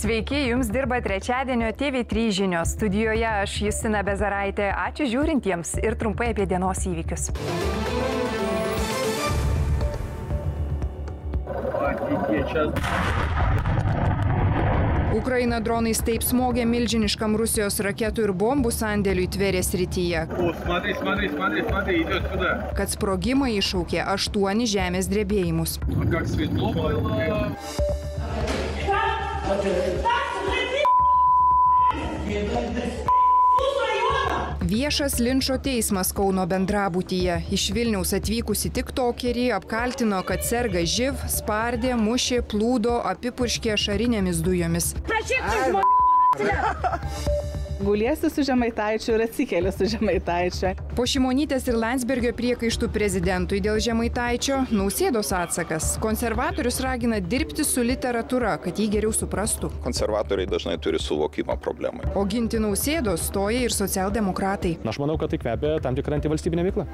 Sveiki, jums dirba trečiadienio TV3 Žinios. Studijoje aš, Justina Bezaraitė. Ačiū žiūrintiems ir trumpai apie dienos įvykius. Ukraina dronais taip smogė milžiniškam Rusijos raketų ir bombų sandėliui Tverės srityje, kad sprogimai iššaukė 8 žemės drebėjimus. Viešas linčo teismas Kauno bendrabutyje. Iš Vilniaus atvykusi tiktokerį apkaltino, kad serga živ, spardė, mušė, plūdo, apipurškė šarinėmis dujomis. Guliesi su Žemaitaičiu ir atsikeli su Žemaitaičiu. Po Šimonytės ir Landsbergio priekaištų prezidentui dėl Žemaitaičio Nausėdos atsakas. Konservatorius ragina dirbti su literatūra, kad jį geriau suprastų. Konservatoriai dažnai turi suvokimą problemai. O ginti Nausėdos stoja ir socialdemokratai. Aš manau, kad tai kvepia tam tikrą antivalstybinę veiklą.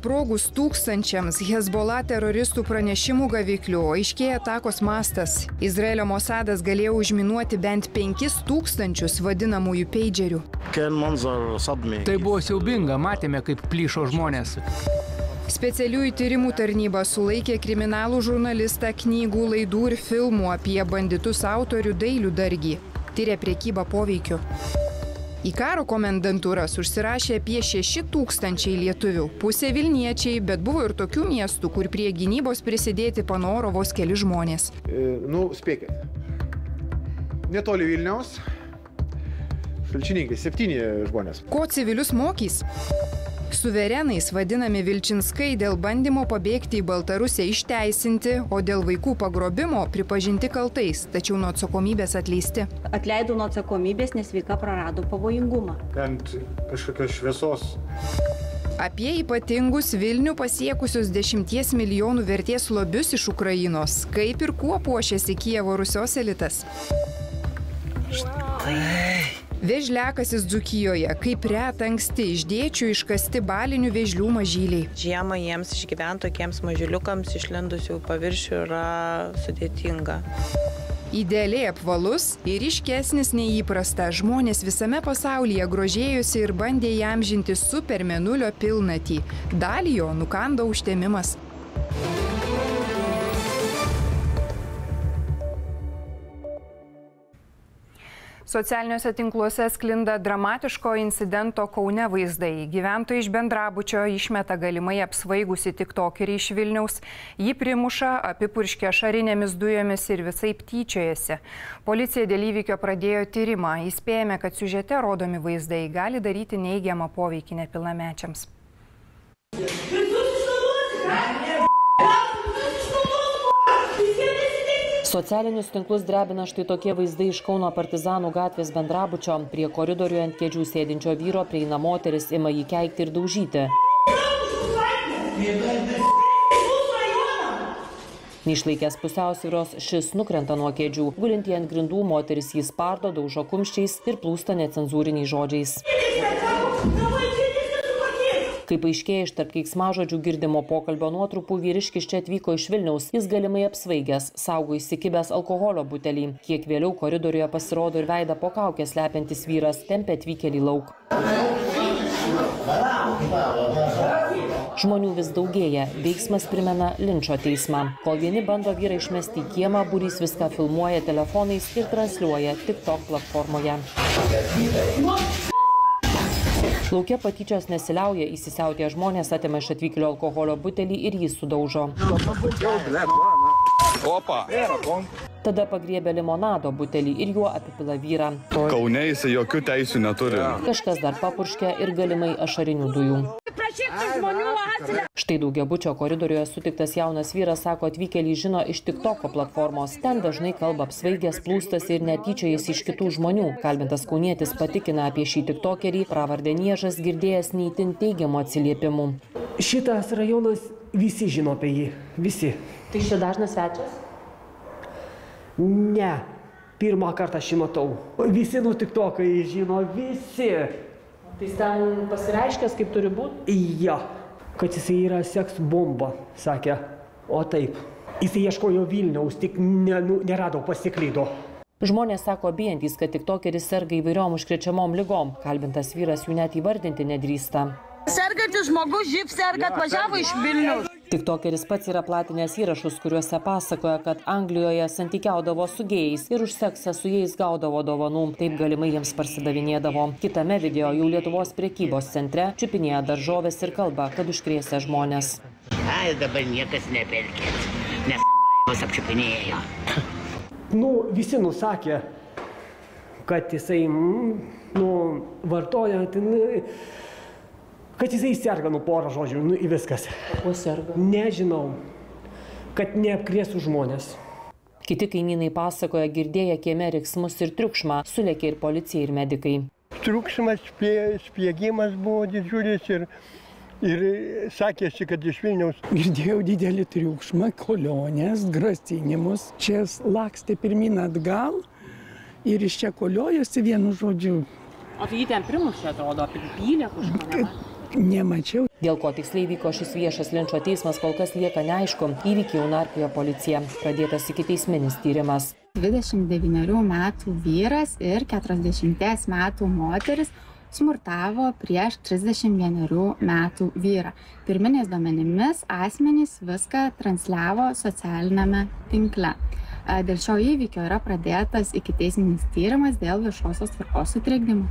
Sprogus tūkstančiams Hezbollah teroristų pranešimų gaviklių, aiškėja atakos mastas. Izraelio Mosadas galėjo užminuoti bent 5000 vadinamųjų peidžerių. Tai buvo siaubinga, matėme, kaip plyšo žmonės. Specialiųjų tyrimų tarnyba sulaikė kriminalų žurnalistą, knygų, laidų ir filmų apie banditus autorių Dailių Dargį. Tiria prekybą poveikiu. Į karo komendantūras užsirašė apie 6000 lietuvių, pusė Vilniečiai, bet buvo ir tokių miestų, kur prie gynybos prisidėti panoro vos keli žmonės. Spėkit. Netoli Vilniaus, Šalčininkai, 7 žmonės. Ko civilius mokys? Suverenais vadinami Vilčinskai dėl bandymo pabėgti į Baltarusią išteisinti, o dėl vaikų pagrobimo pripažinti kaltais, tačiau nuo atsakomybės atleisti. Atleidau nuo atsakomybės, nes veika prarado pavojingumą. Bent kažkokios šviesos. Apie ypatingus Vilnių pasiekusius 10 milijonų vertės lobius iš Ukrainos, kaip ir kuo puošėsi Kijevo Rusios elitas. Štai. Vėžliakasis Dzūkijoje, kaip reta anksti iš dėčių iškasti balinių vėžlių mažyliai. Žiemą jiems išgyventi tokiems mažyliukams išlindusių paviršių yra sudėtinga. Idealiai apvalus ir ryškesnis nei įprasta, žmonės visame pasaulyje grožėjosi ir bandė įamžinti super mėnulio pilnatį. Dalį jo nukando užtemimas. Socialiniuose tinkluose sklinda dramatiško incidento Kaune vaizdai. Gyventojai iš bendrabučio išmeta galimai apsvaigusi tiktokerį iš Vilniaus. Jį primuša, apipurškia šarinėmis dujomis ir visaip tyčiojasi. Policija dėl įvykio pradėjo tyrimą. Įspėjame, kad siužete rodomi vaizdai gali daryti neigiamą poveikį nepilnamečiams. Socialinius tinklus drebina štai tokie vaizdai iš Kauno partizanų gatvės bendrabučio. Prie koridorių ant kėdžių sėdinčio vyro prieina moteris, ima jį keikti ir daužyti. Neišlaikęs pusiausvyros, šis nukrenta nuo kėdžių. Gulintį ant grindų moteris jį spardo, daužo kumščiais ir plūsta necenzūriniais žodžiais. Kaip aiškėja iš tarp keiksmažodžių girdimo pokalbio nuotrupų, vyriškis čia atvyko iš Vilniaus. Jis galimai apsvaigęs, saugo įsikibęs alkoholio butelį. Kiek vėliau koridoriuje pasirodo ir veidą po kaukę slepiantis vyras, tempia atvykėlį lauk. Žmonių vis daugėja, veiksmas primena linčo teismą. Kol vieni bando vyrą išmesti į kiemą, būrys viską filmuoja telefonais ir transliuoja TikTok platformoje. Lauke patyčios nesiliauja, įsisiautėję žmonės atima iš atvyklio alkoholio butelį ir jį sudaužo. Tada pagriebė limonado butelį ir juo apipila vyrą. Kaune jis jokių teisių neturi. Kažkas dar papurškia ir galimai ašarinių dujų. Štai daugiabučio koridoriuje sutiktas jaunas vyras sako, atvykėlį žino iš TikToko platformos. Ten dažnai kalba apsvaigęs, plūstas ir netyčiojais iš kitų žmonių. Kalbintas kaunietis patikina apie šį tiktokerį, pravardę Niežas, girdėjęs neįtin teigiamų atsiliepimų. Šitas rajonas visi žino apie jį, visi. Tai čia dažnas svečias? Ne, pirmą kartą šį matau. Visi nu tiktokai žino, visi. Tai jis ten pasireiškęs, kaip turi būti? Jo, kad jis yra seks bomba, sakė. O taip. Jis ieškojo Vilniaus, tik nerado, pasiklydo. Žmonės sako bijantys, kad tiktokeris serga įvairiom užkrečiamom ligom. Kalbintas vyras jų net įvardinti nedrįsta. Sergantis žmogus živ serga, atvažiavo iš Vilniaus. Tiktokeris pats yra platinęs įrašus, kuriuose pasakoja, kad Anglijoje santykiaudavo su gėjais ir už seksą su jais gaudavo dovanų. Taip galimai jiems parsidavinėdavo. Kitame video jau Lietuvos prekybos centre čiupinėja daržovės ir kalba, kad užkrėsia žmonės. Ai, dabar niekas nepelkės, nes mus apčiupinėjo. Visi nusakė, kad jisai vartoja, kad jisai serga, porą žodžių, viskas. Kuo serga? Nežinau, kad neapkrėstų žmonės. Kiti kaimynai pasakoja, girdėję kieme riksmus ir triukšmą, sulėkė ir policija, ir medikai. Triukšmas, spiegimas buvo didžiulis ir sakėsi, kad iš Vilniaus. Girdėjau didelį triukšmą, kolionės, grasinimus. Čia lakstė pirmin atgal ir iš čia koliojosi, vienu žodžiu. O tai jį ten primušė, atrodo, pripylė kažką? Nemačiau. Dėl ko tiksliai vyko šis viešas linčo teismas, kol kas lieka neaišku. Įvykį jau narpliojo policija. Pradėtas ikiteisminis tyrimas. 29 metų vyras ir 40 metų moteris smurtavo prieš 31 metų vyrą. Pirminiais duomenimis asmenys viską transliavo socialiniame tinkle. Dėl šio įvykio yra pradėtas ikiteisminis tyrimas dėl viešosios tvarkos sutrikdymo.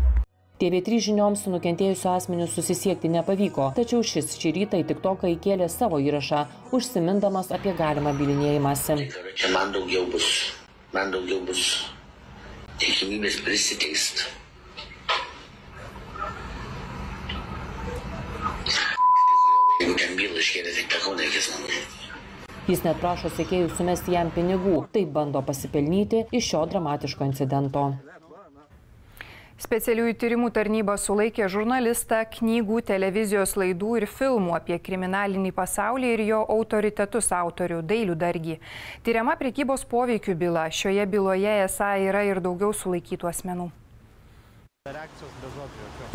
TV3 Žinioms su nukentėjusiu asmeniu susisiekti nepavyko, tačiau šis šį rytą į TikToką įkėlė savo įrašą, užsimindamas apie galimą bylinėjimąsi. Čia man daugiau bus tikimybės prisiteisti. Jeigu ten bylą iškėlė, tik tą kauną reikės manai. Jis net prašo sekėjų sumesti jam pinigų, taip bando pasipelnyti iš šio dramatiško incidento. Specialiųjų tyrimų tarnyba sulaikė žurnalistą, knygų, televizijos laidų ir filmų apie kriminalinį pasaulį ir jo autoritetus autorių Dailių Dargį. Tiriama prekybos poveikių byla. Šioje byloje esą yra ir daugiau sulaikytų asmenų.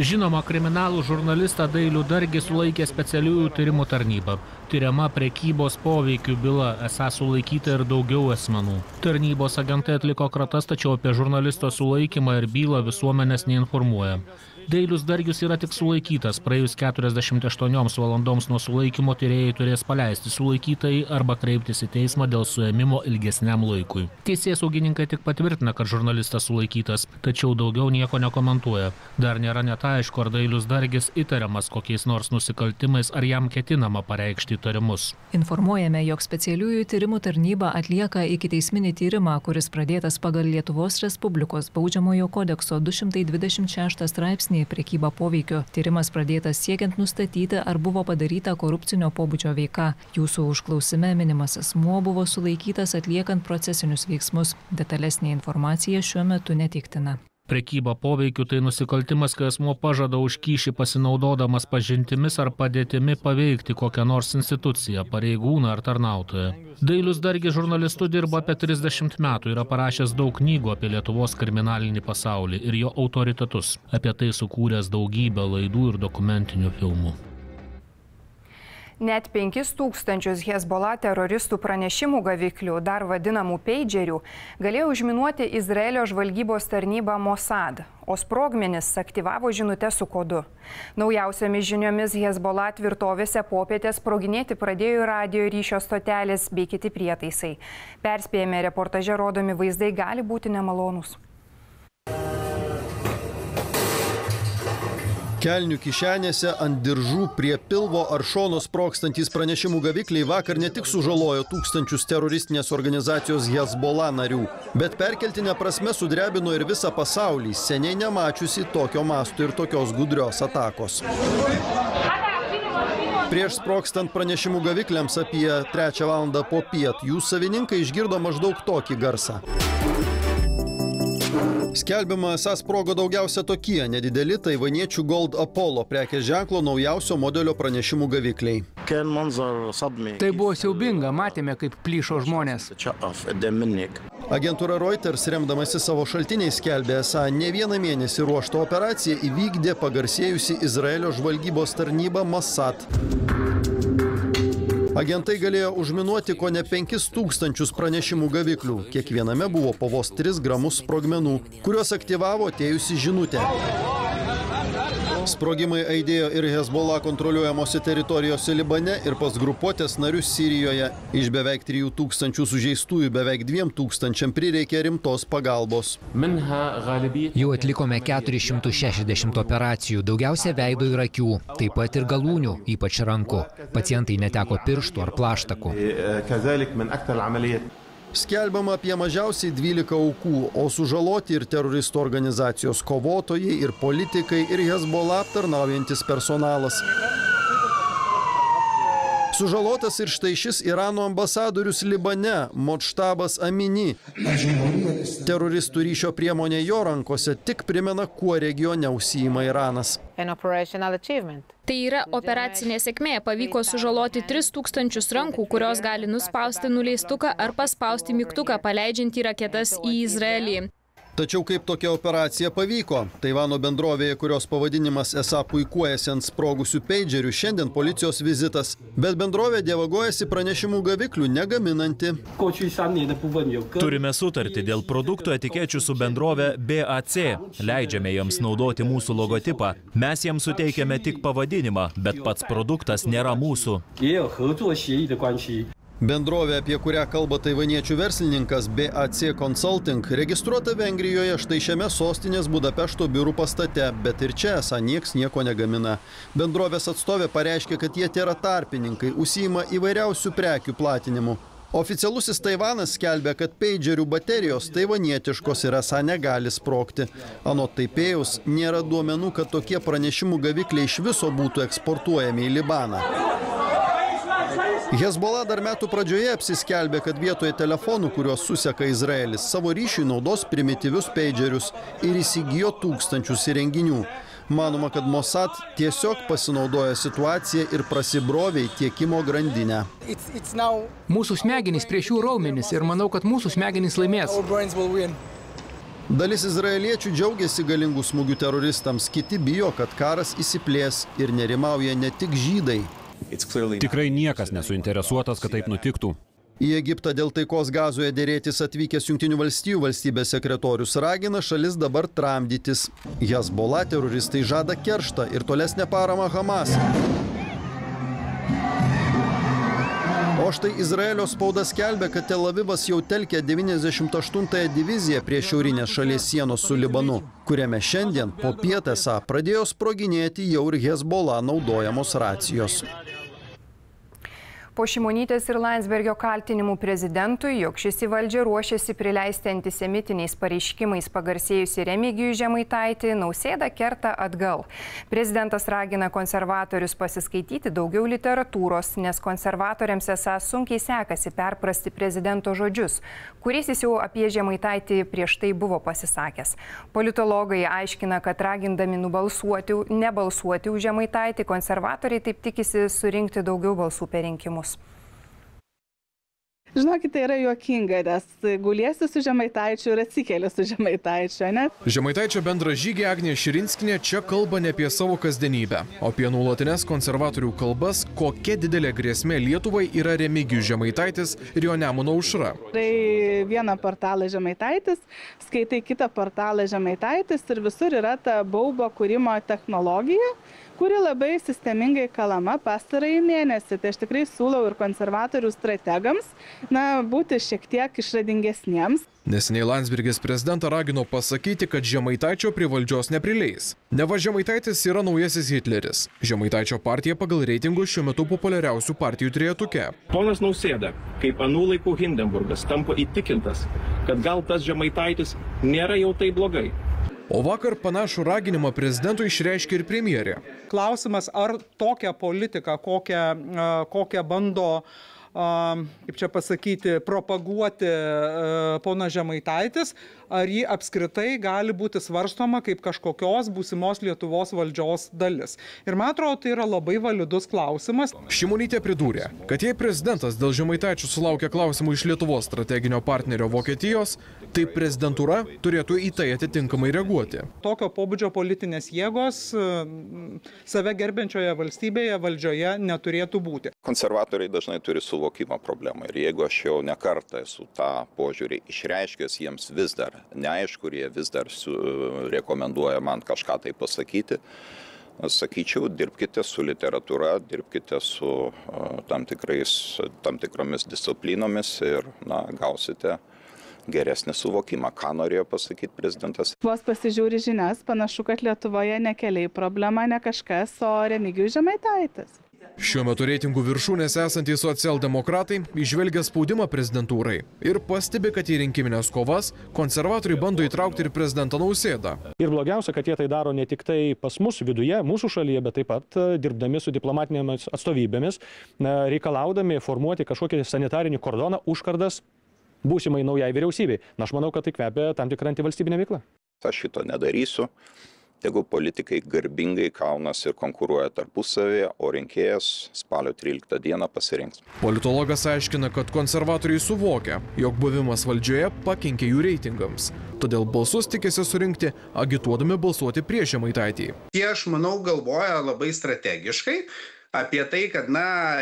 Žinoma, kriminalų žurnalistą Dailių Dargį sulaikė specialiųjų tyrimų tarnyba. Tiriama prekybos poveikių byla, esą sulaikyta ir daugiau asmenų. Tarnybos agentai atliko kratas, tačiau apie žurnalisto sulaikymą ir bylą visuomenės neinformuoja. Dailius Dargys yra tik sulaikytas. Praėjus 48 valandoms nuo sulaikymo tyrėjai turės paleisti sulaikytąjį arba kreiptis į teismą dėl suėmimo ilgesniam laikui. Teisėsaugininkai tik patvirtina, kad žurnalistas sulaikytas, tačiau daugiau nieko nekomentuoja. Dar nėra net aišku, ar Dailius Dargys įtariamas kokiais nors nusikaltimais, ar jam ketinama pareikšti įtarimus. Informuojame, jog specialiųjų tyrimų tarnyba atlieka ikiteisminį tyrimą, kuris pradėtas pagal Lietuvos Respublikos baudžiamojo kodekso 226 straipsnį prekybą poveikiu. Tyrimas pradėtas siekiant nustatyti, ar buvo padaryta korupcinio pobūdžio veika. Jūsų užklausime minimas asmuo buvo sulaikytas atliekant procesinius veiksmus. Detalesnė informacija šiuo metu neteiktina. Prekyba poveikiu tai nusikaltimas, kai asmuo pažada už kyšį pasinaudodamas pažintimis ar padėtimi paveikti kokią nors instituciją, pareigūną ar tarnautoją. Dailius Dargys žurnalistu dirba apie 30 metų, yra parašęs daug knygų apie Lietuvos kriminalinį pasaulį ir jo autoritetus. Apie tai sukūręs daugybę laidų ir dokumentinių filmų. Net 5000 Hezbollah teroristų pranešimų gaviklių, dar vadinamų peidžerių, galėjo užminuoti Izraelio žvalgybos tarnyba Mosad, o sprogmenis aktyvavo žinutę su kodu. Naujausiomis žiniomis Hezbollah tvirtovėse popietės sproginėti pradėjo radio ryšio stotelės bei kiti prietaisai. Perspėjame, reportaže rodomi vaizdai gali būti nemalonūs. Kelnių kišenėse ant diržų prie pilvo ar šono sprogstantys pranešimų gavikliai vakar ne tik sužalojo tūkstančius teroristinės organizacijos Hezbollah narių, bet perkeltinę prasme sudrebino ir visą pasaulį, seniai nemačiusi tokio masto ir tokios gudrios atakos. Prieš sprogstant pranešimų gavikliams apie 3 valandą po piet, jų savininkai išgirdo maždaug tokį garsą. Skelbiama, esą sprogo daugiausia tokie nedideli taivaniečių Gold Apollo prekės ženklo naujausio modelio pranešimų gavikliai. Tai buvo siaubinga, matėme, kaip plyšo žmonės. Agentūra Reuters, remdamasi savo šaltiniais, skelbė, esą ne vieną mėnesį ruoštą operaciją įvykdė pagarsėjusi Izraelio žvalgybos tarnyba Mossad. Agentai galėjo užminuoti ko ne 5000 pranešimų gaviklių. Kiekviename buvo po vos 3 gramus sprogmenų, kuriuos aktyvavo atėjusi žinutė. Sprogimai aidėjo ir Hezbollah kontroliuojamose teritorijose Libane ir pas grupuotės narius Sirijoje. Iš beveik 3000 sužeistųjų beveik 2000 prireikė rimtos pagalbos. Jau atlikome 460 operacijų, daugiausia veido ir akių, taip pat ir galūnių, ypač rankų. Pacientai neteko pirštų ar plaštakų. Skelbiama apie mažiausiai 12 aukų, o sužaloti ir teroristų organizacijos kovotojai, ir politikai, ir Hezbollah aptarnaujantis personalas. Sužalotas ir štai šis Irano ambasadorius Libane, Modštabas Amini. Teroristų ryšio priemonė jo rankose tik primena, kuo regione užsiima Iranas. Tai yra operacinė sėkmė. Pavyko sužaloti 3000 rankų, kurios gali nuspausti nuleistuką ar paspausti mygtuką, paleidžiantį raketas į Izraelį. Tačiau kaip tokia operacija pavyko? Taivano bendrovėje, kurios pavadinimas esą puikuojasi ant sprogusių peidžerių, šiandien policijos vizitas. Bet bendrovė dievagojosi pranešimų gaviklių negaminanti. Turime sutartį dėl produktų etikečių su bendrove BAC. Leidžiame jiems naudoti mūsų logotipą. Mes jiems suteikiame tik pavadinimą, bet pats produktas nėra mūsų. Bendrovė, apie kurią kalba taivaniečių verslininkas BAC Consulting, registruota Vengrijoje štai šiame sostinės Budapešto biurų pastate, bet ir čia esą nieks nieko negamina. Bendrovės atstovė pareiškė, kad jie tėra tarpininkai, užsiima įvairiausių prekių platinimu. Oficialusis Taivanas skelbia, kad peidžerių baterijos taivanietiškos ir esą negali sprogti. Anot Taipėjaus, nėra duomenų, kad tokie pranešimų gavikliai iš viso būtų eksportuojami į Libaną. Hezbollah dar metų pradžioje apsiskelbė, kad vietoje telefonų, kuriuos suseka Izraelis, savo ryšiui naudos primityvius peidžerius ir įsigijo 1000 įrenginių. Manoma, kad Mosad tiesiog pasinaudoja situaciją ir prasibrovė į tiekimo grandinę. Mūsų smegenys prieš jų raumenis ir manau, kad mūsų smegenys laimės. Dalis izraeliečių džiaugiasi galingų smūgių teroristams, kiti bijo, kad karas įsiplės ir nerimauja ne tik žydai. Tikrai niekas nesuinteresuotas, kad taip nutiktų. Į Egiptą dėl taikos Gazoje derėtis atvykęs Jungtinių Valstijų valstybės sekretorius ragina šalis dabar tramdytis. Hezbollah teroristai žada kerštą ir tolesnę paramą Hamas. O štai Izraelio spauda skelbia, kad Tel Avivas jau telkia 98-ąją diviziją prie šiaurinės šalies sienos su Libanu, kuriame šiandien po pietesą pradėjo sproginėti jau ir Hezbollah naudojamos racijos. Po Šimonytės ir Landsbergio kaltinimų prezidentui, jog šis į valdžią ruošiasi prileisti antisemitiniais pareiškimais pagarsėjusi Remigijų Žemaitaitį, Nausėda kerta atgal. Prezidentas ragina konservatorius pasiskaityti daugiau literatūros, nes konservatoriams esą sunkiai sekasi perprasti prezidento žodžius, kuriais jis jau apie Žemaitaitį prieš tai buvo pasisakęs. Politologai aiškina, kad ragindami nebalsuoti už Žemaitaitį, konservatoriai taip tikisi surinkti daugiau balsų per rinkimus. Žinokite, tai yra juokinga, nes guliesi su Žemaitaičiu ir atsikeli su Žemaitaičiu, ne? Žemaitaičio bendražygė Agnė Širinskienė čia kalba ne apie savo kasdienybę, o apie nuolatines konservatorių kalbas, kokia didelė grėsmė Lietuvai yra Remigijus Žemaitaitis ir jo Nemuno aušra. Tai vieną portalą Žemaitaitis, skaitai kitą portalą Žemaitaitis ir visur yra ta baubo kūrimo technologija, kuri labai sistemingai kalama pastarąjį mėnesį. Tai aš tikrai siūlau ir konservatorių strategams būti šiek tiek išradingesniems. Neseniai Landsbergis prezidentą ragino pasakyti, kad Žemaitaičio prie valdžios neprileis. Neva Žemaitaitis yra naujasis Hitleris. Žemaitaičio partija pagal reitingus šiuo metu populiariausių partijų trejetuke. Ponas Nausėda, kaip anų laikų Hindenburgas, tampa įtikintas, kad gal tas Žemaitaitis nėra jau taip blogai. O vakar panašų raginimą prezidentui išreiškė ir premjerė. Klausimas, ar tokią politiką, kokią bando kaip čia pasakyti, propaguoti ponas Žemaitaitis, ar jį apskritai gali būti svarstoma kaip kažkokios būsimos Lietuvos valdžios dalis. Ir man atrodo, tai yra labai validus klausimas. Šimonytė pridūrė, kad jei prezidentas dėl Žemaitaičio sulaukia klausimų iš Lietuvos strateginio partnerio Vokietijos, tai prezidentūra turėtų į tai atitinkamai reaguoti. Tokio pobūdžio politinės jėgos save gerbiančioje valstybėje valdžioje neturėtų būti. Konservatoriai dažnai turi suvokimo problemą ir jeigu aš jau ne kartą esu tą požiūrį išreiškęs, jiems vis dar neaišku, jie vis dar rekomenduoja man kažką tai pasakyti. Sakyčiau, dirbkite su literatūra, dirbkite su tam tikromis disciplinomis ir gausite geresnį suvokimą, ką norėjo pasakyti prezidentas. Vos pasižiūri žinias, panašu, kad Lietuvoje ne keliai problema, ne kažkas, o Remigijus Žemaitaitis. Šiuo metu reitingų viršūnės esantys socialdemokratai įžvelgia spaudimą prezidentūrai ir pastebi, kad į rinkimines kovas konservatoriai bando įtraukti ir prezidentą Nausėdą. Ir blogiausia, kad jie tai daro ne tik tai pas mus viduje, mūsų šalyje, bet taip pat dirbdami su diplomatinėmis atstovybėmis, reikalaudami formuoti kažkokį sanitarinį kordoną užkardas būsimai naujai vyriausybei. Na, aš manau, kad tai kvepia tam tikrą antivalstybinę veiklą. Aš šito nedarysiu. Jeigu politikai garbingai kaunasi ir konkuruoja tarpusavėje, o rinkėjas spalio 13 dieną pasirinks. Politologas aiškina, kad konservatoriai suvokia, jog buvimas valdžioje pakenkė jų reitingams. Todėl balsus tikisi surinkti, agituodami balsuoti prieš Žemaitaitį. Jie, aš manau, galvoja labai strategiškai apie tai, kad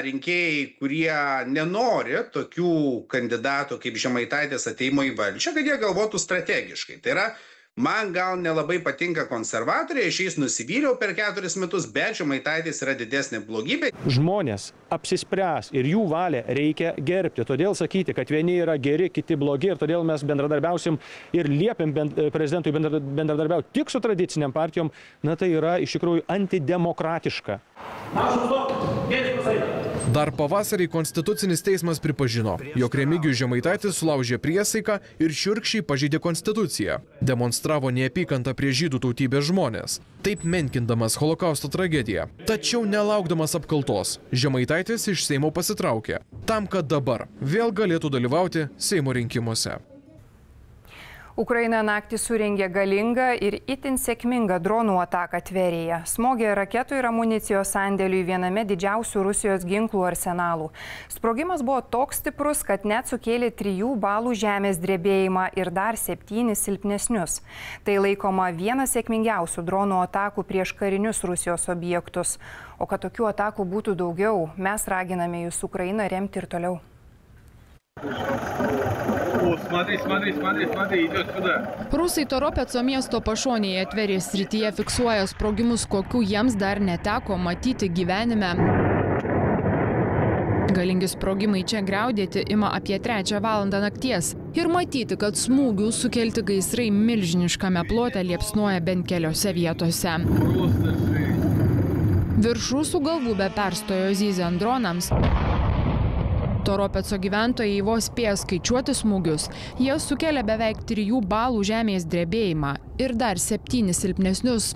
rinkėjai, kurie nenori tokių kandidatų kaip Žemaitaitis ateimo į valdžią, kad jie galvotų strategiškai. Tai yra, man gal nelabai patinka konservatoriai, aš jais nusivyliau per 4 metus, bet Žemaitaitis yra didesnė blogybė. Žmonės apsispręs ir jų valią reikia gerbti. Todėl sakyti, kad vieni yra geri, kiti blogi ir todėl mes bendradarbiausim ir liepiam prezidentui bendradarbiauti tik su tradiciniam partijom, tai yra iš tikrųjų antidemokratiška. Dar pavasarį Konstitucinis teismas pripažino, jog Remigijus Žemaitaitis sulaužė priesaiką ir šiurkščiai pažeidė Konstituciją. Demonstravo neapykantą prie žydų tautybės žmonės, taip menkindamas Holokausto tragediją. Tačiau nelaukdamas apkaltos, Žemaitaitis iš Seimo pasitraukė, tam, kad dabar vėl galėtų dalyvauti Seimo rinkimuose. Ukraina naktį surengė galingą ir itin sėkmingą dronų ataką Tverėje. Smogė raketų ir amunicijos sandėliui viename didžiausių Rusijos ginklų arsenalų. Sprogimas buvo toks stiprus, kad net sukėlė 3 balų žemės drebėjimą ir dar 7 silpnesnius. Tai laikoma viena sėkmingiausių dronų atakų prieš karinius Rusijos objektus. O kad tokių atakų būtų daugiau, mes raginame jūs Ukrainą remti ir toliau. Rusai Toropeco miesto pašonėje Tverės srityje fiksuoja sprogimus, kokių jiems dar neteko matyti gyvenime. Galingi sprogimai čia griaudėti ima apie 3 valandą nakties. Ir matyti, kad smūgių sukelti gaisrai milžiniškame plote liepsnoja bent keliose vietose. Virš rusų galvų be perstojo zyziant dronams. Toropeco gyventojai vos spėjo skaičiuoti smūgius. Jie sukelia beveik 3 balų žemės drebėjimą ir dar 7 silpnesnius.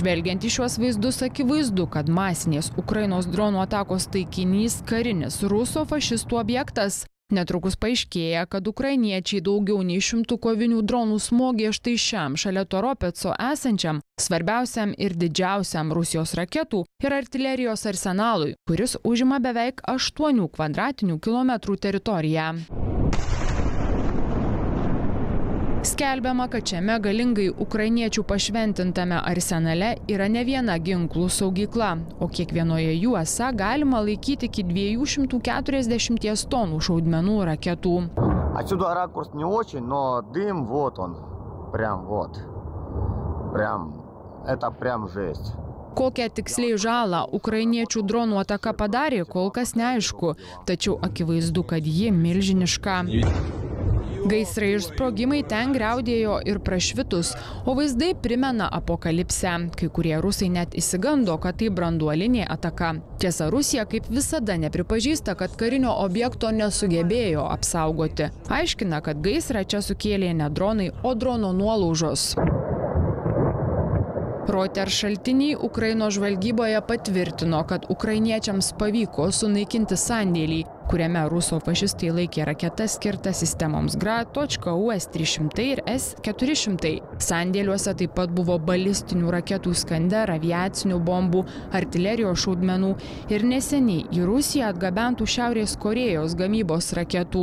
Žvelgiant į šiuos vaizdus, akivaizdu, kad masinės Ukrainos dronų atakos taikinys karinis ruso fašistų objektas. Netrukus paaiškėja, kad ukrainiečiai daugiau nei 100 kovinių dronų smogė štai šiam šalia Toropeco esančiam, svarbiausiam ir didžiausiam Rusijos raketų ir artilerijos arsenalui, kuris užima beveik 8 kvadratinių kilometrų teritoriją. Skelbiama, kad šiame galingai ukrainiečių pašventintame arsenale yra ne viena ginklų saugykla, o kiekvienoje jų esą galima laikyti iki 240 tonų šaudmenų raketų. Atsiudo rakurs ne očiai, no dym, vot on, priam, vot, priam, eta priam žest. Kokią tiksliai žalą ukrainiečių dronų ataka padarė, kol kas neaišku, tačiau akivaizdu, kad ji milžiniška. Gaisrai ir sprogimai ten griaudėjo ir prašvitus, o vaizdai primena apokalipsę. Kai kurie rusai net įsigando, kad tai branduolinė ataka. Tiesa, Rusija kaip visada nepripažįsta, kad karinio objekto nesugebėjo apsaugoti. Aiškina, kad gaisrą čia sukėlė ne dronai, o drono nuolaužos. Reuters šaltiniai Ukrainos žvalgyboje patvirtino, kad ukrainiečiams pavyko sunaikinti sandėlį, kuriame ruso fašistai laikė raketas skirtas sistemoms Grad, US-300 ir S-400. Sandėliuose taip pat buvo balistinių raketų Skander, aviacinių bombų, artilerijos šaudmenų ir neseniai į Rusiją atgabentų Šiaurės Korėjos gamybos raketų.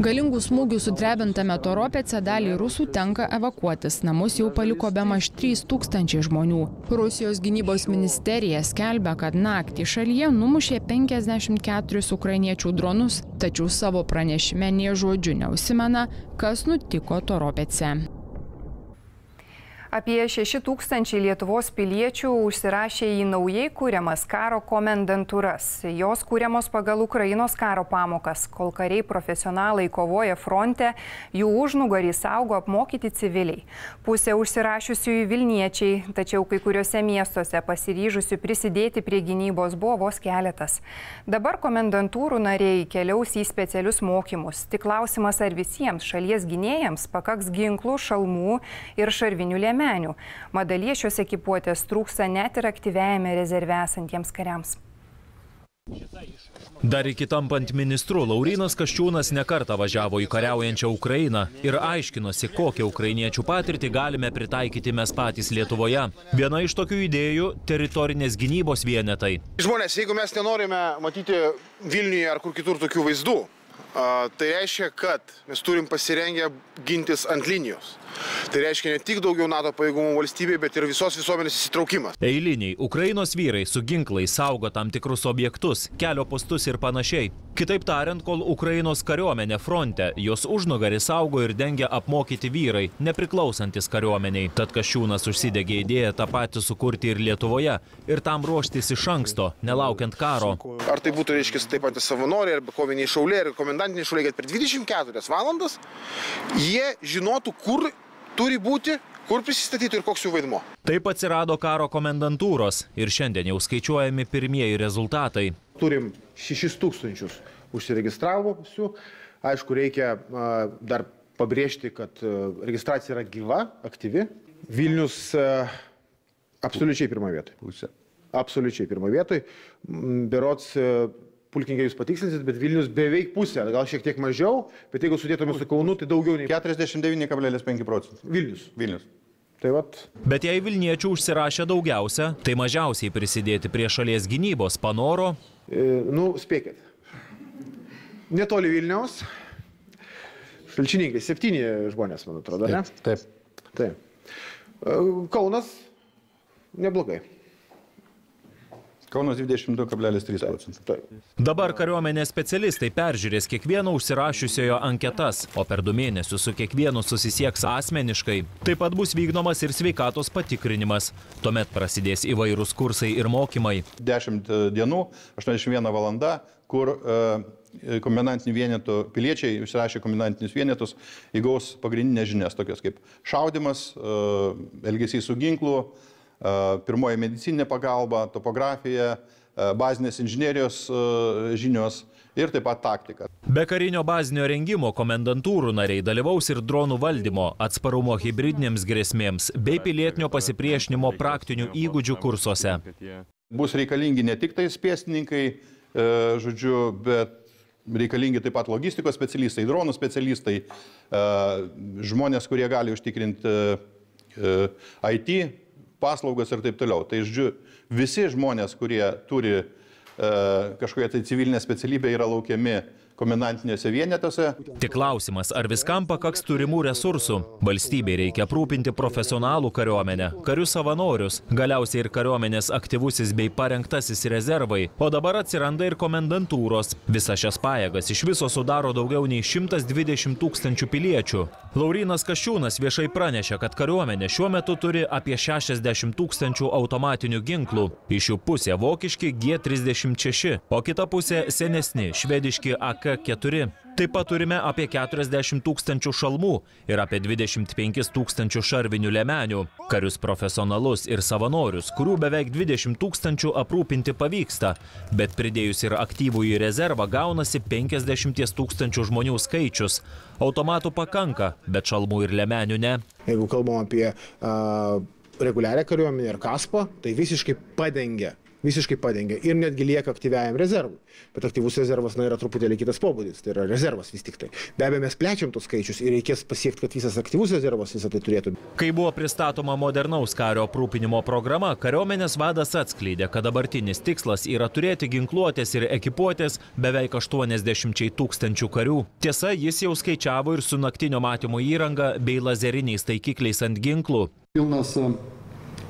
Galingų smūgių sudrebintame Toropece dalį rusų tenka evakuotis, namus jau paliko bemaž 3000 žmonių. Rusijos gynybos ministerija skelbia, kad naktį šalyje numušė 54 ukrainiečių dronus, tačiau savo pranešime nė žodžiu neusimena, kas nutiko Toropece. Apie 6000 Lietuvos piliečių užsirašė į naujai kūriamas karo komendantūras. Jos kūriamos pagal Ukrainos karo pamokas. Kol kariai profesionalai kovoja fronte, jų užnugarį saugo apmokyti civiliai. Pusė užsirašiusiųjų vilniečiai, tačiau kai kuriuose miestuose pasiryžusių prisidėti prie gynybos buvo vos keletas. Dabar komendantūrų nariai keliaus į specialius mokymus. Tik klausimas, ar visiems šalies gynėjams pakaks ginklų, šalmų ir šarvinių lėmenių. Madalyje šios ekipuotės trūksta net ir aktyviajame rezerve esantiems kariams. Dar iki tampant ministru, Laurynas Kasčiūnas nekartą važiavo į kariaujančią Ukrainą ir aiškinosi, kokią ukrainiečių patirtį galime pritaikyti mes patys Lietuvoje. Viena iš tokių idėjų – teritorinės gynybos vienetai. Žmonės, jeigu mes nenorime matyti Vilniuje ar kur kitur tokių vaizdų, tai reiškia, kad mes turim pasirengę gintis ant linijos. Tai reiškia ne tik daugiau NATO pajėgumų valstybėje, bet ir visos visuomenės įsitraukimas. Eiliniai Ukrainos vyrai su ginklai saugo tam tikrus objektus, kelio postus ir panašiai. Kitaip tariant, kol Ukrainos kariuomenė fronte, jos užnugarį saugo ir dengia apmokyti vyrai, nepriklausantis kariuomeniai. Tad Kasčiūnas užsidegė idėją tą patį sukurti ir Lietuvoje, ir tam ruoštis iš anksto, nelaukiant karo. Ar tai būtų, reiškia, taip pat savanoriai, arba koviniai šauliai, ar komendantiniai šauliai, kad per 24 valandas jie žinotų, kur turi būti, kur prisistatyti ir koks jų vaidmo. Taip atsirado karo komendantūros ir šiandien jau skaičiuojami pirmieji rezultatai. Turim 6000 užsiregistravusių. Aišku, reikia dar pabrėžti, kad registracija yra gyva, aktyvi. Vilnius absoliučiai pirmoje vietoje. Absoliučiai pirmoje vietoje. Berods, pulkininkai, jūs patikslinsit, bet Vilnius beveik pusė, gal šiek tiek mažiau, bet jeigu sudėtume su Kaunu, tai daugiau nei 49,5%. Vilnius. Tai vat. Bet jei vilniečių užsirašė daugiausia, tai mažiausiai prisidėti prie šalies gynybos panoro. Spėkit. Netoli Vilniaus. Šalčininkai, 7 žmonės, man atrodo, ne? Taip. Kaunas neblogai. Kaunas 22,3%. Dabar kariuomenės specialistai peržiūrės kiekvieno užsirašiusiojo anketas, o per 2 mėnesius su kiekvienu susisieks asmeniškai. Taip pat bus vykdomas ir sveikatos patikrinimas. Tuomet prasidės įvairūs kursai ir mokymai. 10 dienų, 81 valanda, kur komendantinių vienetų piliečiai, užsirašę komendantinius vienetus, įgaus pagrindinės žinias, tokios kaip šaudimas, elgesys su ginklu, pirmoji medicininė pagalba, topografija, bazinės inžinerijos žinios ir taip pat taktika. Be karinio bazinio rengimo komendantūrų nariai dalyvaus ir dronų valdymo, atsparumo hibridinėms grėsmėms bei pilietinio pasipriešinimo praktinių įgūdžių kursuose. Bus reikalingi ne tik tais pėstininkai, žodžiu, bet reikalingi taip pat logistikos specialistai, dronų specialistai, žmonės, kurie gali užtikrinti IT, paslaugas ir taip toliau. Tai, žodžiu, visi žmonės, kurie turi kažkoje tai civilinę specialybę, yra laukiami komendantinėse vienetose. Tik klausimas, ar viskam pakaks turimų resursų. Valstybei reikia aprūpinti profesionalų kariuomenę, karius savanorius, galiausiai ir kariuomenės aktyvusis bei parengtasis rezervai. O dabar atsiranda ir komendantūros. Visas šias pajėgas iš viso sudaro daugiau nei 120,000 piliečių. Laurynas Kasčiūnas viešai pranešė, kad kariuomenė šiuo metu turi apie 60,000 automatinių ginklų. Iš jų pusė vokiški G36, o kita pusė senesni švediški AK4. Taip pat turime apie 40,000 šalmų ir apie 25,000 šarvinių liemenių. Karius profesionalus ir savanorius, kurių beveik 20,000 aprūpinti pavyksta, bet pridėjus ir aktyvų į rezervą gaunasi 50,000 žmonių skaičius. Automatų pakanka, bet šalmų ir liemenių ne. Jeigu kalbam apie reguliarią kariuomenę ir kaspo, tai visiškai padengia ir netgi lieka aktyviajam rezervui. Bet aktyvus rezervas yra truputėlį kitas pobūdis, tai yra rezervas vis tik tai. Be abejo, mes plečiam tos skaičius ir reikės pasiekti, kad visas aktyvus rezervas visą tai turėtų. Kai buvo pristatoma modernaus kario aprūpinimo programa, kariuomenės vadas atskleidė, kad dabartinis tikslas yra turėti ginkluotės ir ekipuotės beveik 80 000 karių. Tiesa, jis jau skaičiavo ir su naktinio matymo įranga bei lazeriniais taikikliais ant ginklų. Pilnas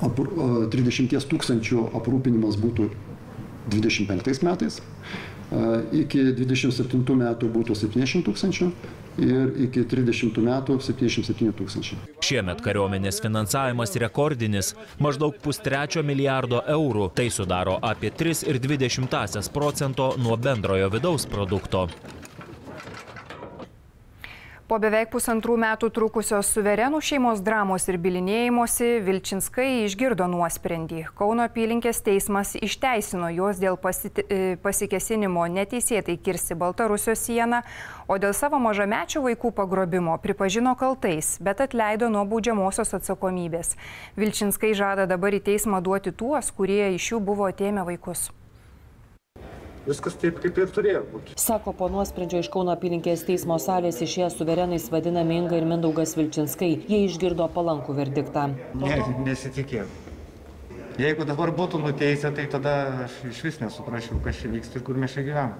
30 000 aprūpinimas būtų 25 metais, iki 27 metų būtų 70 000 ir iki 30 metų 77 000. Šiemet kariuomenės finansavimas rekordinis – maždaug 1,5 milijardo eurų. Tai sudaro apie 3,2% nuo bendrojo vidaus produkto. Po beveik 1,5 metų trukusios suverenų šeimos dramos ir bilinėjimosi, Vilčinskai išgirdo nuosprendį. Kauno apylinkės teismas išteisino juos dėl pasikesinimo neteisėtai kirsti Baltarusijos sieną, o dėl savo mažamečių vaikų pagrobimo pripažino kaltais, bet atleido nuo baudžiamosios atsakomybės. Vilčinskai žada dabar į teismą duoti tuos, kurie iš jų buvo atėmę vaikus. Viskas taip, kaip ir turėjo būti. Sako po nuosprendžio iš Kauno apylinkės teismo salės išėję suverenais vadinami Inga ir Mindaugas Vilčinskai. Jie išgirdo palankų verdiktą. Ne, nesitikėjau. Jeigu dabar būtų nuteisę, tai tada aš iš vis nesuprasčiau, kas čia vyksta ir kur mes čia gyvename.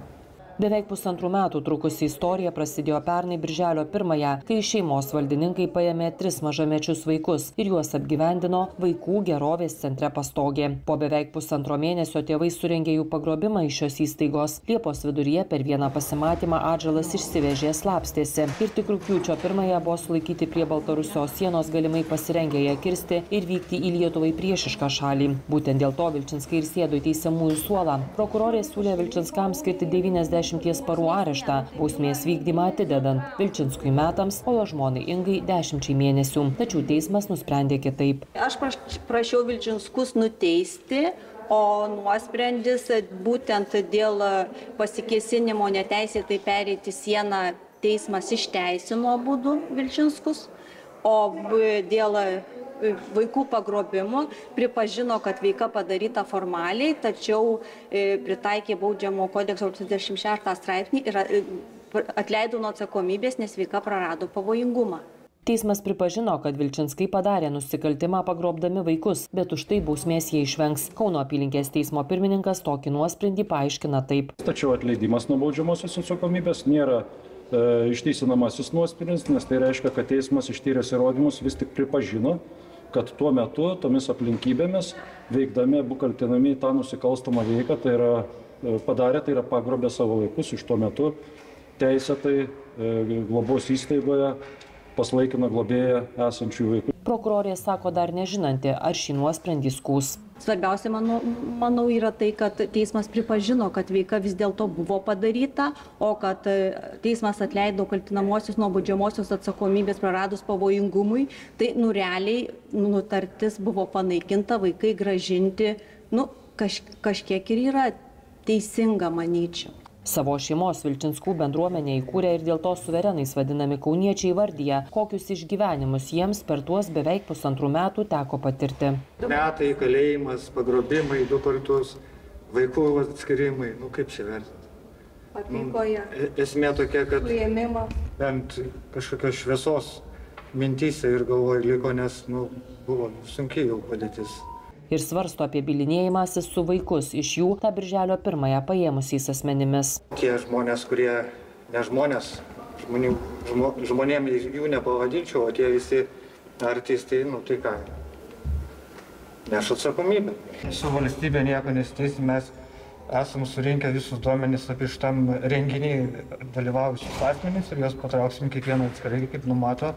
Beveik 1,5 metų trukusi istorija prasidėjo pernai birželio 1-ąją, kai šeimos valdininkai paėmė 3 mažamečius vaikus ir juos apgyvendino vaikų gerovės centre Pastogė. Po beveik 1,5 mėnesio tėvai surengė jų pagrobimą iš šios įstaigos. Liepos viduryje per vieną pasimatymą atžalas išsivežė, slapstėsi. Ir tik rugpjūčio 1-ąją buvo sulaikyti prie Baltarusijos sienos, galimai pasirengę ją kirsti ir vykti į Lietuvai priešišką šalį. Būtent dėl to Vilčinskai ir sėdo į teisiamųjų suolą. Prokurorė siūlė Vilčinskams skirti 90 parų areštą, bausmės vykdymą atidedant, Vilčinskui metams, o jo žmonai Ingai 10 mėnesių. Tačiau teismas nusprendė kitaip. Aš prašiau Vilčinskus nuteisti, o nuosprendis būtent dėl pasikesinimo neteisėtai pereiti sieną teismas išteisino abudu Vilčinskus, o dėl vaikų pagrobimų pripažino, kad veika padaryta formaliai, tačiau pritaikė baudžiamo kodekso 26 straipsnį ir atleido nuo atsakomybės, nes veika prarado pavojingumą. Teismas pripažino, kad Vilčinskai padarė nusikaltimą pagrobdami vaikus, bet už tai bausmės jie išvengs. Kauno apylinkės teismo pirmininkas tokį nuosprendį paaiškina taip. Tačiau atleidimas nuo baudžiamosios atsakomybės nėra išteisinamasis nuosprendis, nes tai reiškia, kad teismas ištyręs įrodymus vis tik pripažino, kad tuo metu, tomis aplinkybėmis, veikdami abu kaltinami tą nusikalstamą veiką, tai yra padarę, tai yra pagrobę savo vaikus iš tuo metu teisėtai globos įstaigoje pas laikiną globėją esančių vaikų. Prokurorė sako dar nežinanti, ar šį nuosprendį skųs. Svarbiausia, manau, yra tai, kad teismas pripažino, kad veika vis dėlto buvo padaryta, o kad teismas atleido kaltinamosius nuo baudžiamosios atsakomybės praradus pavojingumui, tai realiai nutartis buvo panaikinta, vaikai gražinti, kažkiek ir yra teisinga, manyčiau. Savo šeimos Vilčinskų bendruomenė įkūrė ir dėl to suverenais vadinami kauniečiai vardyje, kokius išgyvenimus jiems per tuos beveik 1,5 metų teko patirti. Metai, kalėjimas, pagrobimai, 2 kartus, vaikų atskirimai, kaip čia vertinti? Aplinkoje. Esmė tokia, kad bent kažkokios šviesos mintyse ir galvoje liko, nes buvo sunkiai jau padėtis. Ir svarsto apie bilinėjimasis su vaikus iš jų tą birželio 1-ąją paėmusiais asmenimis. Tie žmonės, kurie ne žmonės, žmonėms jų nepavadinčiau, o tie visi artistai, tai ką, neš atsakomybę. Su valstybė nieko nesiteisim, mes esam surinkę visus duomenys apie šitam renginį dalyvavusius asmenys ir juos patrauksim kiekvieną atskirai, kaip numato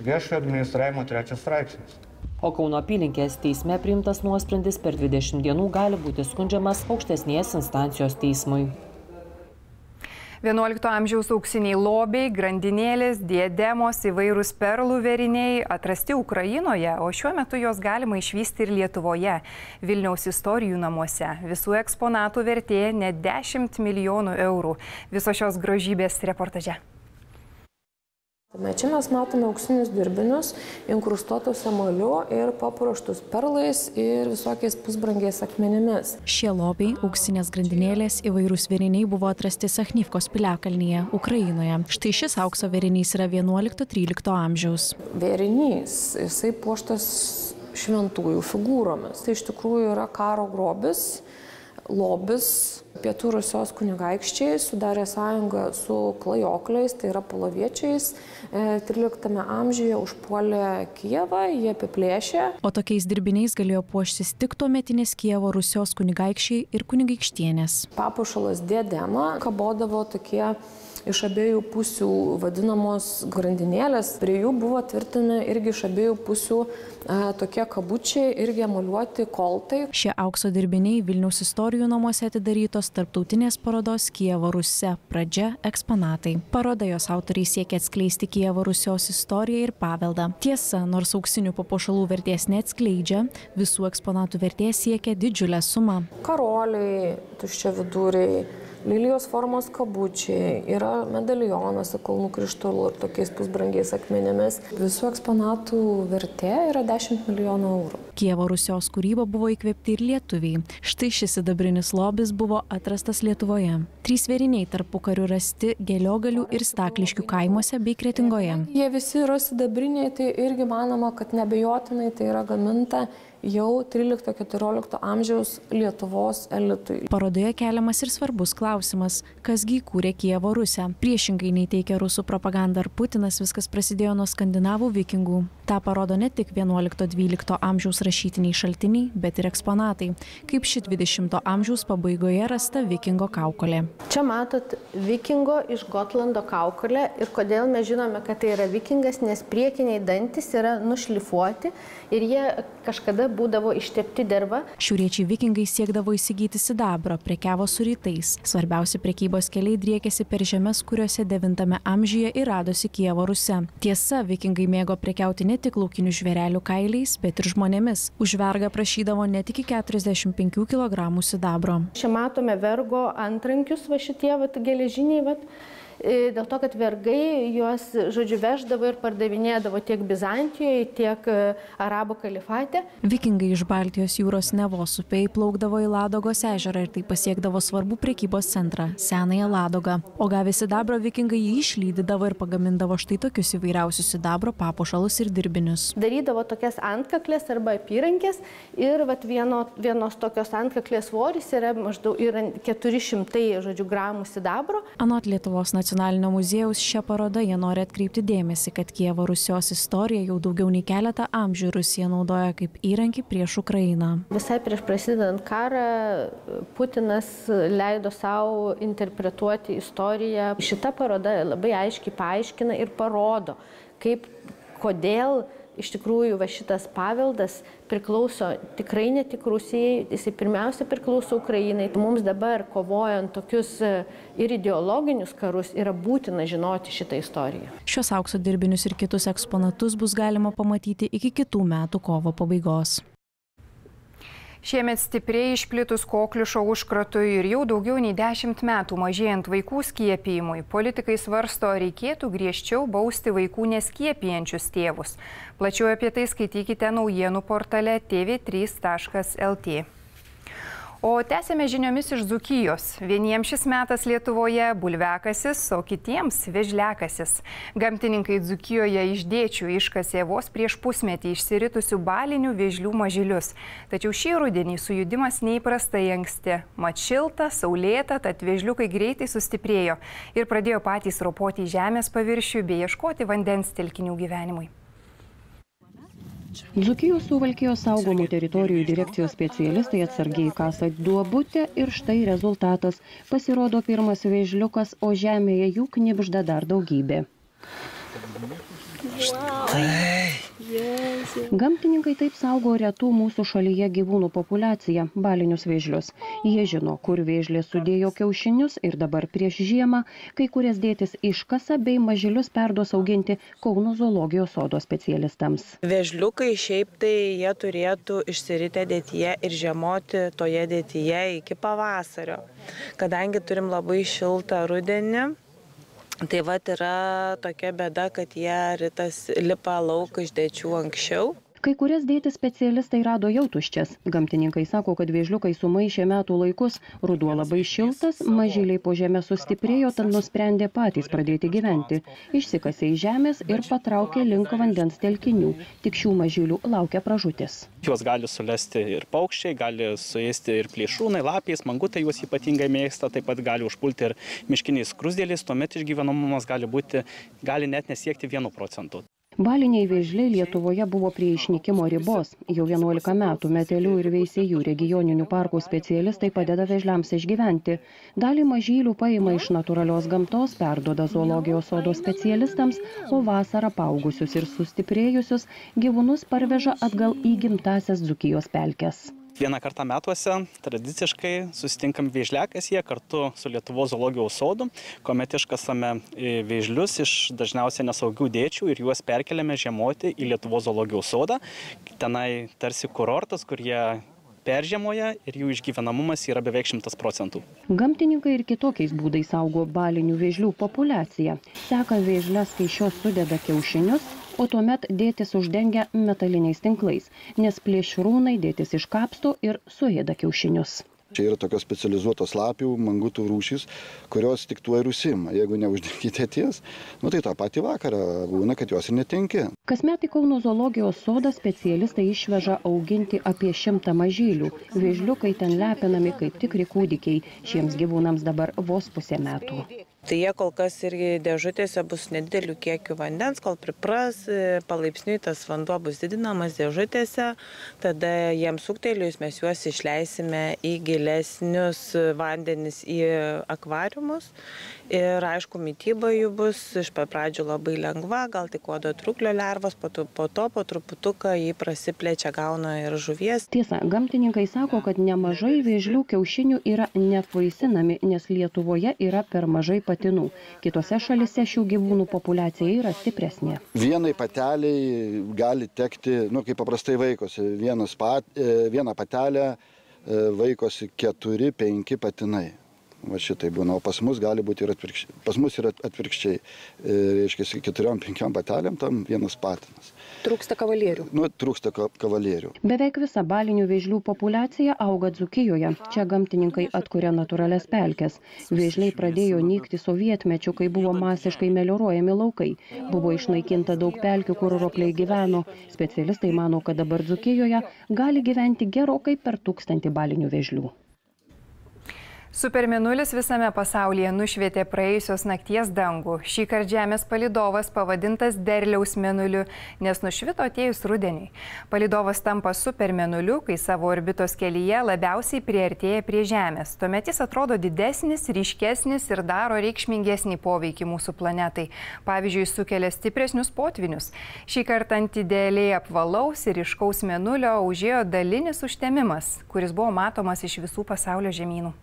viešojo administravimo 3 straipsnis. O Kauno apylinkės teisme priimtas nuosprendis per 20 dienų gali būti skundžiamas aukštesnės instancijos teismui. 11 amžiaus auksiniai lobiai, grandinėlės, diademos, įvairūs perlų veriniai atrasti Ukrainoje, o šiuo metu jos galima išvysti ir Lietuvoje, Vilniaus istorijų namuose. Visų eksponatų vertė net 10 milijonų eurų. Visos šios grožybės reportaže. Čia mes matome auksinius dirbinius, inkrustuotus emaliu ir papuoštus perlais ir visokiais pusbrangiais akmenimis. Šie lobiai, auksinės grandinėlės, įvairūs vėriniai buvo atrasti Sachnivkos piliakalnyje, Ukrainoje. Štai šis aukso vėrinys yra 11–13 amžiaus. Vėrinys, jisai puoštas šventųjų figūromis. Tai iš tikrųjų yra karo grobis, lobis. Pietų Rusios kunigaikščiai sudarė sąjungą su klajokliais, tai yra poloviečiais. 13 amžiuje užpuolė Kijevą, jie apiplėšė. O tokiais dirbiniais galėjo puoštis tik tuometinės Kijevo Rusios kunigaikščiai ir kunigaikštienės. Papuošalas diadema kabodavo tokie iš abiejų pusių vadinamos grandinėlės. Prie jų buvo tvirtinami irgi iš abiejų pusių tokie kabučiai irgi emaliuoti koltai. Šie aukso dirbiniai Vilniaus istorijų namuose atidarytos tarptautinės parodos Kijevo Rusia pradžia eksponatai. Paroda jos autoriai siekia atskleisti Kijevo Rusios istoriją ir paveldą. Tiesa, nors auksinių papuošalų vertės neatskleidžia, visų eksponatų vertė siekia didžiulę sumą. Karoliai, tuščiaviduriai, lilijos formos kabučiai, yra medalionas su kalnų krištolu ir tokiais pusbrangiais akmenėmis. Visų eksponatų vertė yra 10 milijonų eurų. Kijevo Rusios kūryba buvo įkvėpti ir lietuviai. Štai šis sidabrinis lobis buvo atrastas Lietuvoje. 3 vėriniai tarpukariu rasti Geliogalių ir Stakliškių kaimuose bei Kretingoje. Jie visi yra sidabriniai, tai irgi manoma, kad neabejotinai tai yra gaminta jau 13–14 amžiaus Lietuvos elitui. Parodoje keliamas ir svarbus klausimas, kasgi įkūrė Kijevo Rusią. Priešingai nei teikia rusų propaganda ar Putinas, viskas prasidėjo nuo skandinavų vikingų. Ta parodo ne tik 11–12 amžiaus rašytiniai šaltiniai, bet ir eksponatai, kaip ši 20 amžiaus pabaigoje rasta vikingo kaukolė. Čia matot vikingo iš Gotlando kaukolę ir kodėl mes žinome, kad tai yra vikingas, nes priekiniai dantys yra nušlifuoti ir jie kažkada būdavo ištepti derva. Šiauriečiai vikingai siekdavo įsigyti sidabro, prekiavo su rytais. Svarbiausi prekybos keliai driekėsi per žemes, kuriuose 9 amžiuje ir radosi Kijevo Rusia. Tiesa, vikingai mėgo prekiauti ne tik laukinių žvėrelių kailiais, bet ir žmonėmis. Už vergą prašydavo net iki 45 kg sidabro. Čia matome vergo antrankius, va šitie geležiniai, dėl to, kad vergai juos, žodžiu, veždavo ir pardavinėdavo tiek Bizantijoje, tiek Arabų kalifate. Vikingai iš Baltijos jūros Nevos upėje plaukdavo į Ladogos ežerą ir tai pasiekdavo svarbų prekybos centrą – senąją Ladogą. O gavę sidabro vikingai jį išlydydavo ir pagamindavo štai tokius įvairiausius sidabro papuošalus ir dirbinius. Darydavo tokias antkaklės arba apyrankės ir vienos tokios antkaklės svoris yra maždaug 400, žodžiu, gramų sidabro. Anot Lietuvos Nacionalinio muziejaus šią parodą jie nori atkreipti dėmesį, kad Kijevo Rusios istorija jau daugiau nei keletą amžių Rusija naudoja kaip įrankį prieš Ukrainą. Visai prieš prasidedant karą Putinas leido savo interpretuoti istoriją. Šita paroda labai aiškiai paaiškina ir parodo, kodėl iš tikrųjų šitas paveldas priklauso tikrai ne tik Rusijai, jisai pirmiausia priklauso Ukrainai. Mums dabar, kovojant tokius ir ideologinius karus, yra būtina žinoti šitą istoriją. Šios aukso dirbinius ir kitus eksponatus bus galima pamatyti iki kitų metų kovo pabaigos. Šiemet stipriai išplitus kokliušo užkratui ir jau daugiau nei 10 metų mažėjant vaikų skiepijimui, politikai svarsto, reikėtų griežčiau bausti vaikų neskiepijančius tėvus. Plačiau apie tai skaitykite naujienų portale tv3.lt. O tęsiame žiniomis iš Dzūkijos. Vieniems šis metas Lietuvoje bulvekasis, o kitiems vėžliakasis. Gamtininkai Dzūkijoje iš Dėčių iškasė vos prieš pusmetį išsiritusių balinių vėžlių mažylius. Tačiau šį rudenį sujudimas neįprastai anksti. Mat šilta, saulėta, tad vėžliukai greitai sustiprėjo ir pradėjo patys ropoti į žemės paviršių bei ieškoti vandens telkinių gyvenimui. Dzūkijos Suvalkijos saugomų teritorijų direkcijos specialistai atsargiai kasa duobutę ir štai rezultatas. Pasirodo pirmas vėžliukas, o žemėje jų knibžda dar daugybė. Gamtininkai taip saugo retų mūsų šalyje gyvūnų populiaciją – balinius vėžlius. Jie žino, kur vėžlės sudėjo kiaušinius ir dabar prieš žiemą kai kurias dėtis iškasa bei mažylius perduos auginti Kauno zoologijos sodo specialistams. Vėžliukai šiaip tai jie turėtų išsiritę dėtyje ir žiemoti toje dėtyje iki pavasario. Kadangi turim labai šiltą rudenį, Tai vat yra tokia bėda, kad jie rytas lipa lauk iš dėčių anksčiau. Kai kurias dėtis specialistai rado jau tuščias. Gamtininkai sako, kad vėžliukai sumaišė metų laikus, ruduo labai šiltas, mažyliai po žemę sustiprėjo, tad nusprendė patys pradėti gyventi. Išsikasė į žemės ir patraukė link vandens telkinių. Tik šių mažylių laukia pražutis. Juos gali sulesti ir paukščiai, gali suėsti ir plėšrūnai, lapės, mangutai juos ypatingai mėgsta, taip pat gali užpulti ir miškiniais skruzdėliais, tuomet išgyvenamumas gali net nesiekti 1%. Baliniai vėžliai Lietuvoje buvo prie išnykimo ribos. Jau 11 metų Metelių ir Veisiejų regioninių parkų specialistai padeda vėžliams išgyventi. Dalį mažylių paima iš natūralios gamtos, perduoda zoologijos sodo specialistams, o vasarą paaugusius ir sustiprėjusius gyvūnus parveža atgal į gimtąsias Dzūkijos pelkes. Vieną kartą metuose tradiciškai susitinkam vėžliakasyje kartu su Lietuvos zoologijos sodu, kuomet iškasame vėžlius iš dažniausiai nesaugių dėčių ir juos perkeliame žiemoti į Lietuvos zoologijos sodą. Tenai tarsi kurortas, kur jie peržiemoja ir jų išgyvenamumas yra beveik 100%. Gamtininkai ir kitokiais būdais saugo balinių vėžlių populiaciją. Seka vėžles, kai šios sudeda kiaušinius, o tuomet dėtis uždengia metaliniais tinklais, nes plėšrūnai dėtis iškapsto ir suėda kiaušinius. Čia yra tokios specializuotos lapių, mangutų rūšys, kurios tik tuo ir užsiima. Jeigu neuždengite ties, tai tą patį vakarą būna, kad jos ir netenki. Kasmet į Kauno zoologijos sodą specialistai išveža auginti apie 100 mažylių. Vėžliukai ten lepinami kaip tikri kūdikiai. Šiems gyvūnams dabar vos pusę metų. Tai jie kol kas irgi dėžutėse bus nedidelių kiekių vandens, kol pripras, palaipsniui tas vanduo bus didinamas dėžutėse, tada jiems ūgtelėjus mes juos išleisime į gilesnius vandenis, į akvariumus ir aišku mityba jų bus iš pradžių labai lengva, gal tik uodo truklio lervos, po truputuką jį prasiplečia, gauna ir žuvies. Tiesa, gamtininkai sako, kad nemažai vėžlių kiaušinių yra neapvaisinami, nes Lietuvoje yra per mažai patinų. Kitose šalise šių gyvūnų populiacija yra stipresnė. Vienai pateliai gali tekti, kaip paprastai vaikosi, vieną patelę vaikosi 4–5 patinai. Va šitai būna, o pas mus gali būti ir atvirkščiai. Pas mus yra atvirkščiai, reiškia, 4–5 patelėm tam vienas patinas. Trūksta kavalierių. Trūksta kavalierių. Beveik visa balinių vėžlių populiacija auga Dzūkijoje. Čia gamtininkai atkuria natūralias pelkes. Vėžliai pradėjo nykti sovietmečiu, kai buvo masiškai melioruojami laukai. Buvo išnaikinta daug pelkių, kur ropliai gyveno. Specialistai mano, kad dabar Dzūkijoje gali gyventi gerokai per 1000 balinių vėžlių. Supermėnulis visame pasaulyje nušvietė praėjusios nakties dangų. Šįkart Žemės palidovas pavadintas derliaus mėnuliu, nes nušvito atėjus rudeniui. Palidovas tampa supermėnuliu, kai savo orbitos kelyje labiausiai priartėja prie Žemės. Tuomet jis atrodo didesnis, ryškesnis ir daro reikšmingesnį poveikį mūsų planetai. Pavyzdžiui, sukelia stipresnius potvinius. Šį kartą ant idealiai apvalaus ir ryškaus mėnulio užėjo dalinis užtemimas, kuris buvo matomas iš visų pasaulio žemynų.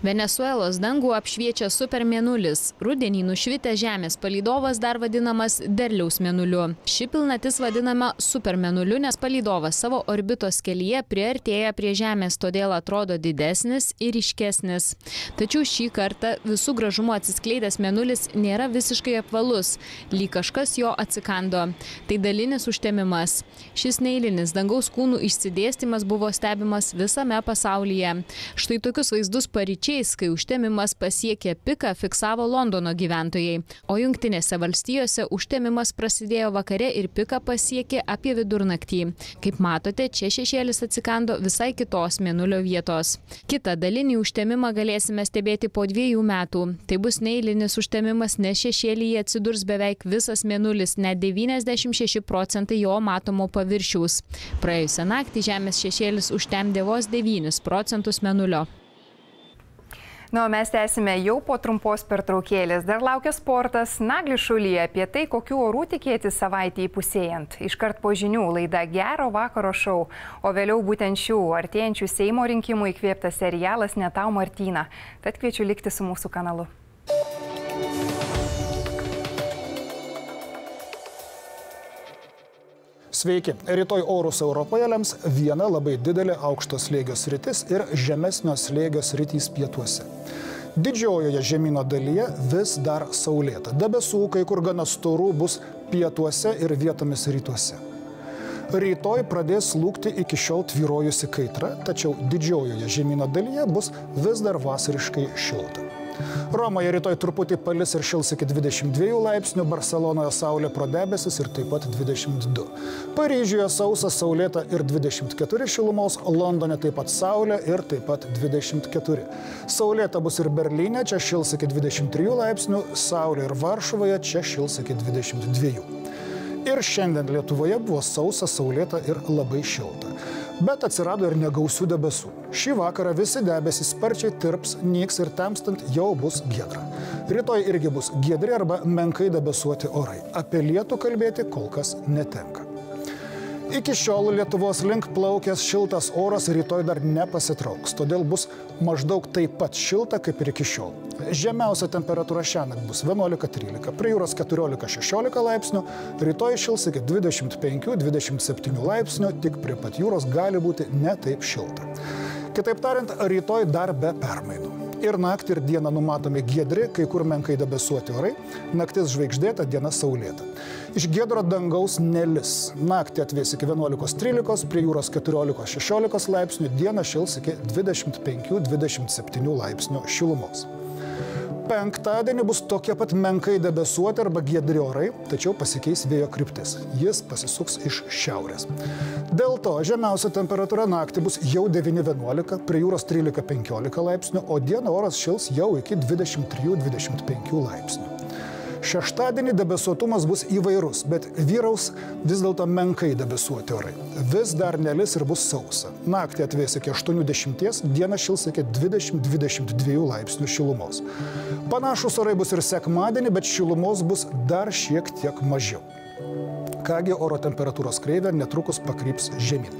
Venesuelos dangų apšviečia supermėnulis. Rudenį nušvitę Žemės palydovas dar vadinamas derliaus mėnuliu. Ši pilnatis vadinama supermėnuliu, nes palydovas savo orbitos kelyje priartėja prie Žemės, todėl atrodo didesnis ir ryškesnis. Tačiau šį kartą visų gražumo atsiskleidęs mėnulis nėra visiškai apvalus, lyg kažkas jo atsikando. Tai dalinis užtemimas. Šis neeilinis dangaus kūnų išsidėstymas buvo stebimas visame pasaulyje. Štai tokius vaizdus paryčiai, kai užtemimas pasiekė piką, fiksavo Londono gyventojai, o Jungtinėse valstijose užtemimas prasidėjo vakare ir piką pasiekė apie vidurnaktį. Kaip matote, čia šešėlis atsikando visai kitos mėnulio vietos. Kitą dalinį užtemimą galėsime stebėti po 2 metų. Tai bus neeilinis užtemimas, nes šešėlyje atsidurs beveik visas mėnulis, net 96% jo matomo paviršiaus. Praėjusią naktį Žemės šešėlis užtemdė vos 9% mėnulio. O mes tęsime jau po trumpos pertraukėlės. Dar laukia sportas Naglišulyje apie tai, kokių orų tikėti savaitę įpusėjant. Iškart po žinių laida Gero vakaro šou, o vėliau būtent šių artėjančių Seimo rinkimų įkvėptas serialas Ne tau Martyna. Tad kviečiu likti su mūsų kanalu. Sveiki. Rytoj orus Europoje lems viena labai didelė aukšto slėgio sritis ir žemesnio slėgio sritys pietuose. Didžiojoje žemyno dalyje vis dar saulėta. Debesų kai kur gana storų bus pietuose ir vietomis rytuose. Rytoj pradės slūgti iki šiol tvyrojusi kaitra, tačiau didžiojoje žemyno dalyje bus vis dar vasariškai šilta. Romoje rytoj truputį palis ir šils iki 22 laipsnių, Barselonoje saulė pro debesis ir taip pat 22. Paryžiuje sausa saulėta ir 24 šilumos, Londone taip pat saulė ir taip pat 24. Saulėta bus ir Berlyne, čia šils iki 23 laipsnių, saulė ir Varšuvoje, čia šils iki 22. Ir šiandien Lietuvoje buvo sausa, saulėta ir labai šilta. Bet atsirado ir negausių debesų. Šį vakarą visi debesys sparčiai tirps, nyks ir temstant jau bus giedra. Rytoj irgi bus giedri arba menkai debesuoti orai. Apie lietų kalbėti kol kas netenka. Iki šiol Lietuvos link plaukęs šiltas oras rytoj dar nepasitrauks, todėl bus maždaug taip pat šilta kaip ir iki šiol. Žemiausia temperatūra šiandien bus 11–13, prie jūros 14–16 laipsnių, rytoj šils iki 25–27 laipsnių, tik prie pat jūros gali būti ne taip šilta. Kitaip tariant, rytoj dar be permainų. Ir naktį ir dieną numatomi giedri, kai kur menkai debesuoti orai, naktis žvaigždėta, diena saulėta. Iš giedro dangaus nelis. Naktį atvės iki 11–13, prie jūros 14–16 laipsnių, dieną šils iki 25–27 laipsnių šilumos. Penktadienį bus tokie pat menkai debesuoti arba giedri orai, tačiau pasikeis vėjo kryptis. Jis pasisuks iš šiaurės. Dėl to žemiausia temperatūra naktį bus jau 9–11, prie jūros 13–15 laipsnių, o dieną oras šils jau iki 23–25 laipsnių. Šeštadienį debesuotumas bus įvairus, bet vyraus vis dėlto menkai debesuoti orai. Vis dar nelis ir bus sausa. Naktį atvės iki 8–10, dieną šils iki 20–22 laipsnių šilumos. Panašus orai bus ir sekmadienį, bet šilumos bus dar šiek tiek mažiau. Kągi, oro temperatūros kreivė netrukus pakryps žemyn.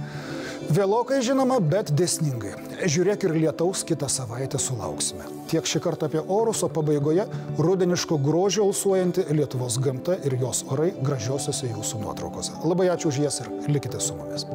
Vėlokai žinoma, bet dėsningai. Žiūrėk ir lietaus kitą savaitę sulauksime. Tiek šį kartą apie orus, o pabaigoje rudeniško grožio alsuojanti Lietuvos gamta ir jos orai gražiosiose jūsų nuotraukose. Labai ačiū už jas ir likite su mumis.